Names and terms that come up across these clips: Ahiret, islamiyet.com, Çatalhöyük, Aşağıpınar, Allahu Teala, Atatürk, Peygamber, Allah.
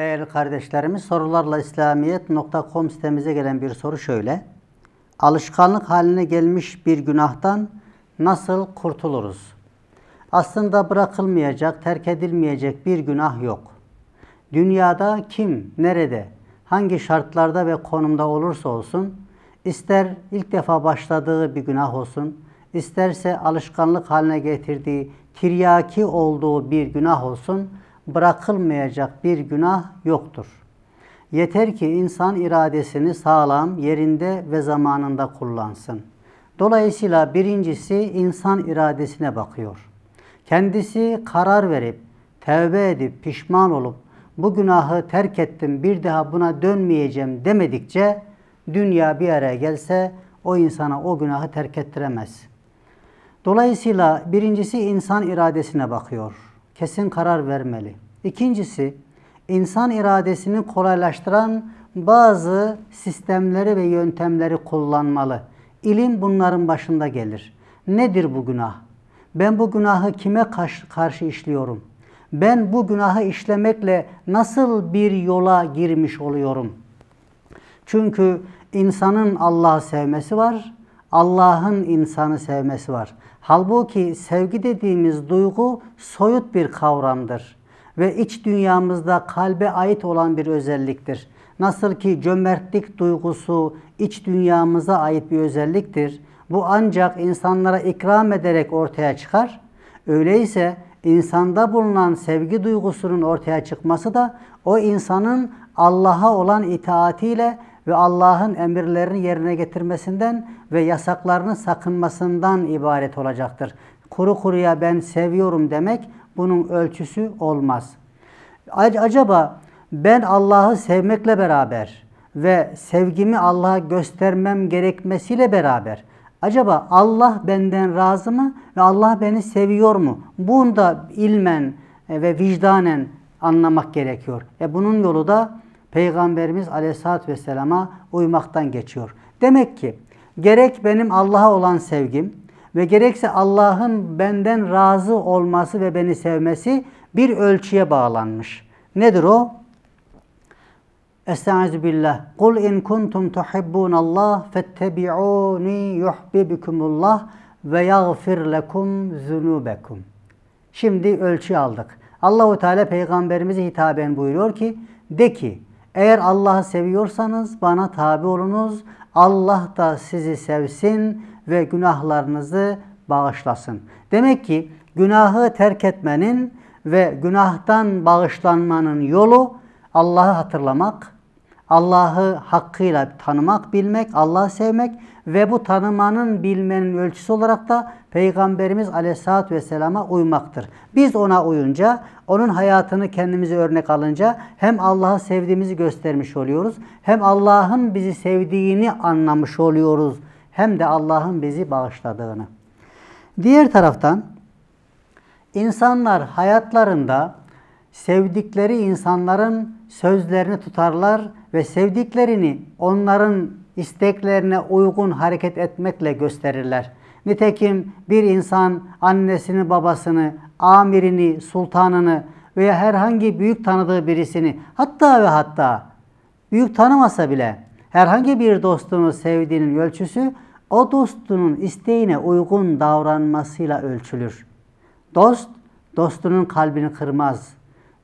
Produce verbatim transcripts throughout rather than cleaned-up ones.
Değerli kardeşlerimiz, sorularla islamiyet nokta com sitemize gelen bir soru şöyle. Alışkanlık haline gelmiş bir günahtan nasıl kurtuluruz? Aslında bırakılmayacak, terk edilmeyecek bir günah yok. Dünyada kim, nerede, hangi şartlarda ve konumda olursa olsun, ister ilk defa başladığı bir günah olsun, isterse alışkanlık haline getirdiği, tiryaki olduğu bir günah olsun, bırakılmayacak bir günah yoktur. Yeter ki insan iradesini sağlam, yerinde ve zamanında kullansın. Dolayısıyla birincisi insan iradesine bakıyor. Kendisi karar verip, tevbe edip, pişman olup, bu günahı terk ettim, bir daha buna dönmeyeceğim demedikçe, dünya bir araya gelse o insana o günahı terk ettiremez. Dolayısıyla birincisi insan iradesine bakıyor. Kesin karar vermeli. İkincisi, insan iradesini kolaylaştıran bazı sistemleri ve yöntemleri kullanmalı. İlim bunların başında gelir. Nedir bu günah? Ben bu günahı kime karşı işliyorum? Ben bu günahı işlemekle nasıl bir yola girmiş oluyorum? Çünkü insanın Allah'ı sevmesi var, Allah'ın insanı sevmesi var. Halbuki sevgi dediğimiz duygu soyut bir kavramdır ve iç dünyamızda kalbe ait olan bir özelliktir. Nasıl ki cömertlik duygusu iç dünyamıza ait bir özelliktir. Bu ancak insanlara ikram ederek ortaya çıkar. Öyleyse insanda bulunan sevgi duygusunun ortaya çıkması da o insanın Allah'a olan itaatiyle ve Allah'ın emirlerini yerine getirmesinden ve yasaklarını sakınmasından ibaret olacaktır. Kuru kuruya ben seviyorum demek bunun ölçüsü olmaz. Acaba ben Allah'ı sevmekle beraber ve sevgimi Allah'a göstermem gerekmesiyle beraber acaba Allah benden razı mı ve Allah beni seviyor mu? Bunu da ilmen ve vicdanen anlamak gerekiyor. E bunun yolu da Peygamberimiz Aleyhisselatü Vesselam'a uymaktan geçiyor. Demek ki gerek benim Allah'a olan sevgim ve gerekse Allah'ın benden razı olması ve beni sevmesi bir ölçüye bağlanmış. Nedir o? Estaizu billah. Kul in kuntum tuhibbunallah fettebi'uni yuhbibikumullah ve yagfir lekum zunubekum. Şimdi ölçü aldık. Allahu Teala Peygamberimize hitaben buyuruyor ki, de ki, eğer Allah'ı seviyorsanız bana tabi olunuz, Allah da sizi sevsin ve günahlarınızı bağışlasın. Demek ki günahı terk etmenin ve günahtan bağışlanmanın yolu Allah'ı hatırlamak, Allah'ı hakkıyla tanımak, bilmek, Allah'ı sevmek ve bu tanımanın, bilmenin ölçüsü olarak da Peygamberimiz Aleyhisselatü Vesselam'a uymaktır. Biz ona uyunca, onun hayatını kendimize örnek alınca hem Allah'ı sevdiğimizi göstermiş oluyoruz, hem Allah'ın bizi sevdiğini anlamış oluyoruz, hem de Allah'ın bizi bağışladığını. Diğer taraftan, insanlar hayatlarında sevdikleri insanların sözlerini tutarlar ve sevdiklerini onların isteklerine uygun hareket etmekle gösterirler. Nitekim bir insan annesini, babasını, amirini, sultanını veya herhangi büyük tanıdığı birisini, hatta ve hatta büyük tanımasa bile herhangi bir dostunu sevdiğinin ölçüsü o dostunun isteğine uygun davranmasıyla ölçülür. Dost, dostunun kalbini kırmaz.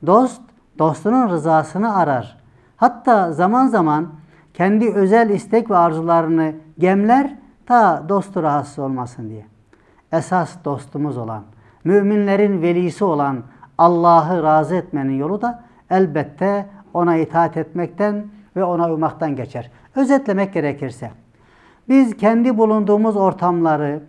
Dost, dostunun rızasını arar. Hatta zaman zaman kendi özel istek ve arzularını gemler ta dostu rahatsız olmasın diye. Esas dostumuz olan, müminlerin velisi olan Allah'ı razı etmenin yolu da elbette ona itaat etmekten ve ona uymaktan geçer. Özetlemek gerekirse, biz kendi bulunduğumuz ortamları,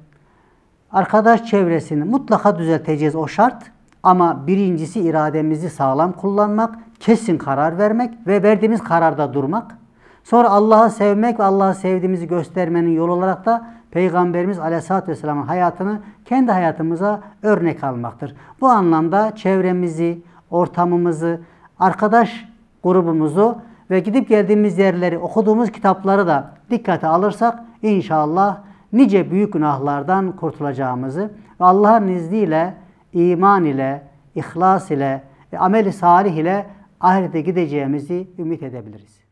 arkadaş çevresini mutlaka düzelteceğiz, o şart. Ama birincisi irademizi sağlam kullanmak, kesin karar vermek ve verdiğimiz kararda durmak. Sonra Allah'ı sevmek ve Allah'ı sevdiğimizi göstermenin yolu olarak da Peygamberimiz Aleyhisselatü Vesselam'ın hayatını kendi hayatımıza örnek almaktır. Bu anlamda çevremizi, ortamımızı, arkadaş grubumuzu ve gidip geldiğimiz yerleri, okuduğumuz kitapları da dikkate alırsak inşallah nice büyük günahlardan kurtulacağımızı ve Allah'ın izniyle, iman ile, ihlas ile, amel-i salih ile ahirete gideceğimizi ümit edebiliriz.